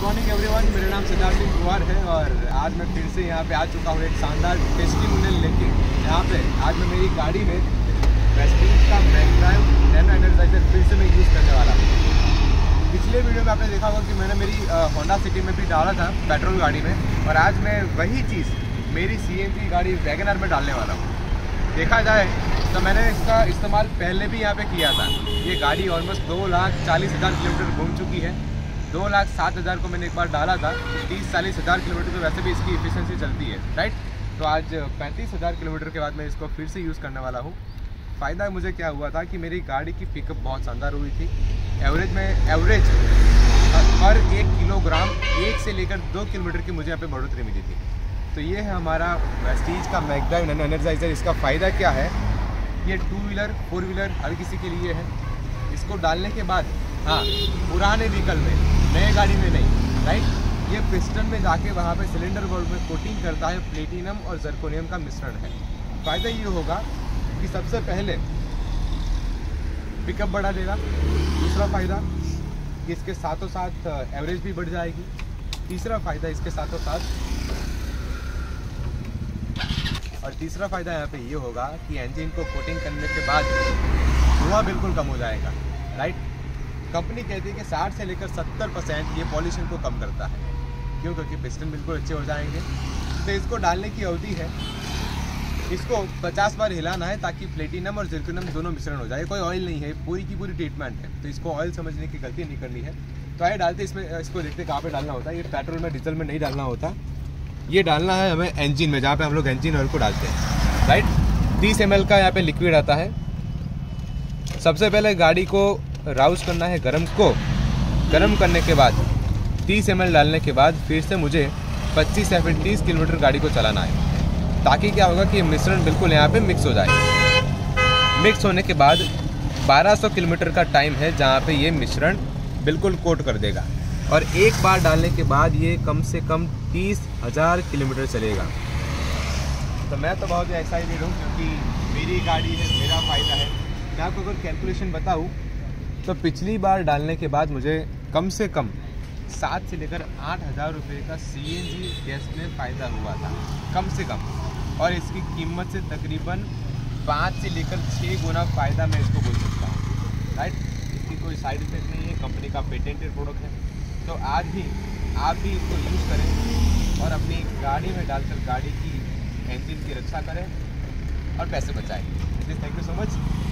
Good morning everyone, मेरा नाम सिद्धार्थ सिंह पुवार है और आज मैं फिर से यहाँ पे आ चुका हूँ एक शानदार टेस्टिंग मिल लेके। यहाँ पे आज मैं मेरी गाड़ी में वेस्टिज का मैकड्राइव नैनो एनर्जाइजर फिर से मैं यूज़ करने वाला हूँ। पिछले वीडियो में आपने देखा होगा कि मैंने मेरी होंडा सिटी में भी डाला था पेट्रोल गाड़ी में, और आज मैं वही चीज़ मेरी CNG गाड़ी वैगन आर में डालने वाला हूँ। देखा जाए तो मैंने इसका इस्तेमाल पहले भी यहाँ पे किया था। ये गाड़ी ऑलमोस्ट 2,40,000 किलोमीटर घूम चुकी है। 2,07,000 को मैंने एक बार डाला था। 30-40,000 किलोमीटर तो वैसे भी इसकी एफिशिएंसी चलती है, राइट। तो आज 35,000 किलोमीटर के बाद मैं इसको फिर से यूज़ करने वाला हूँ। फ़ायदा मुझे क्या हुआ था कि मेरी गाड़ी की पिकअप बहुत शानदार हुई थी। एवरेज हर 1 किलोग्राम 1 से लेकर 2 किलोमीटर की मुझे यहाँ पर बढ़ोतरी मिली थी। तो ये है हमारा वेस्टिज का मैकड्राइव नैनो एनर्जाइजर। इसका फ़ायदा क्या है, ये 2-व्हीलर 4-व्हीलर हर किसी के लिए है। इसको डालने के बाद, हाँ, पुराने व्हीकल में, नए गाड़ी में नहीं, राइट। ये पिस्टन में जाके वहाँ पे सिलेंडर वॉल में कोटिंग करता है। प्लेटिनम और जर्कोनियम का मिश्रण है। फ़ायदा ये होगा कि सबसे पहले पिकअप बढ़ा देगा। दूसरा फ़ायदा कि इसके साथों साथ एवरेज भी बढ़ जाएगी। तीसरा फ़ायदा यहाँ पे ये होगा कि इंजन को कोटिंग करने के बाद धुआं बिल्कुल कम हो जाएगा, राइट। कंपनी कहती है कि 60 से लेकर 70% ये पॉल्यूशन को कम करता है। क्यों? क्योंकि पिस्टन बिल्कुल अच्छे हो जाएंगे। तो इसको डालने की अवधि है, इसको 50 बार हिलाना है ताकि प्लेटिनम और जिरकोनियम दोनों मिश्रण हो जाए। कोई ऑयल नहीं है, पूरी की पूरी ट्रीटमेंट है। तो इसको ऑयल समझने की गलती नहीं करनी है। तो आइए डालते इसमें, इसको देखते कहाँ पर डालना होता है। ये पेट्रोल में, डीजल में नहीं डालना होता। ये डालना है हमें इंजन में, जहाँ पे हम लोग इंजन ऑयल को डालते हैं, राइट। 30 ml का यहाँ पे लिक्विड आता है। सबसे पहले गाड़ी को राउस करना है, गरम करने के बाद 30 ml डालने के बाद फिर से मुझे 25 या फिर 30 किलोमीटर गाड़ी को चलाना है, ताकि क्या होगा कि मिश्रण बिल्कुल यहाँ पे मिक्स हो जाए। मिक्स होने के बाद 1200 किलोमीटर का टाइम है जहाँ पर ये मिश्रण बिल्कुल कोट कर देगा। और एक बार डालने के बाद ये कम से कम 30,000 किलोमीटर चलेगा। तो मैं तो बहुत एक्साइटेड हूँ क्योंकि मेरी गाड़ी है, मेरा फ़ायदा है। मैं आपको अगर कैलकुलेशन बताऊँ तो पिछली बार डालने के बाद मुझे कम से कम 7 से लेकर 8,000 रुपये का CNG गैस में फ़ायदा हुआ था, कम से कम। और इसकी कीमत से तकरीबन 5 से लेकर 6 गुना फ़ायदा मैं इसको बोल सकता हूँ, राइट। इसकी कोई साइड इफेक्ट नहीं है, कंपनी का पेटेंटेड प्रोडक्ट है। तो आज भी आप भी इसको यूज़ करें और अपनी गाड़ी में डालकर गाड़ी की इंजन की रक्षा करें और पैसे बचाएं। Thank you so much.